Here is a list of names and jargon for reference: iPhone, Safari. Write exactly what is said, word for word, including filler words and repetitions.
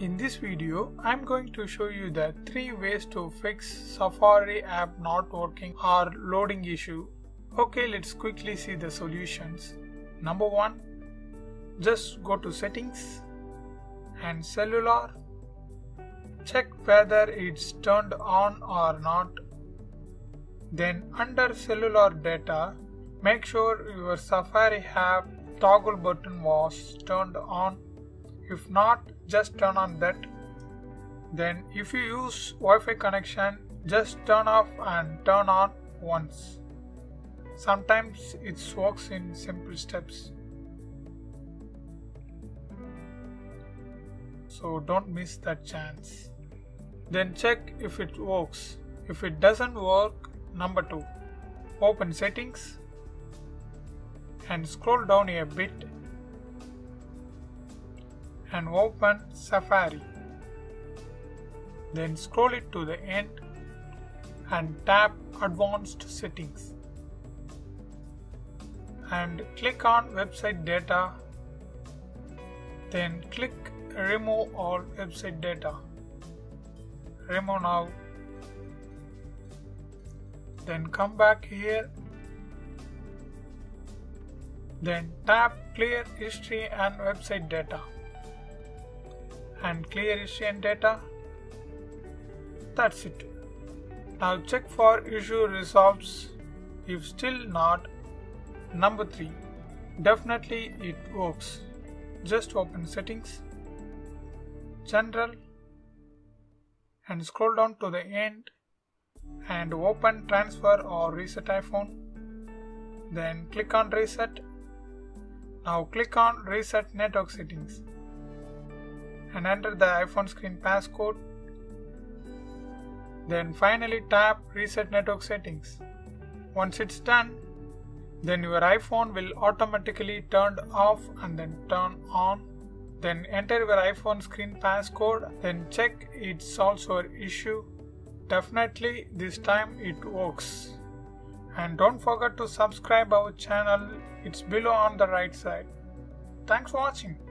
In this video, I'm going to show you the three ways to fix Safari app not working or loading issue. Okay, let's quickly see the solutions. Number one, just go to settings and cellular. Check whether it's turned on or not. Then under cellular data, make sure your Safari app toggle button was turned on. If not, just turn on that. Then if you use Wi-Fi connection, just turn off and turn on once. Sometimes it works in simple steps. So don't miss that chance. Then check if it works. If it doesn't work, number two, open settings and scroll down a bit and open Safari. Then scroll it to the end and tap Advanced Settings and click on Website Data. Then click Remove All Website Data. Remove now. Then come back here. Then tap Clear History and Website Data. And clear history and data. That's it. Now check for issue resolves. If still not, number three, definitely it works. Just open settings, general, and scroll down to the end and open transfer or reset iPhone. Then click on reset. Now click on reset network settings and enter the iPhone screen passcode. Then finally tap Reset Network Settings. Once it's done, then your iPhone will automatically turn off and then turn on. Then enter your iPhone screen passcode. Then check it solves your issue. Definitely this time it works. And don't forget to subscribe our channel. It's below on the right side. Thanks for watching.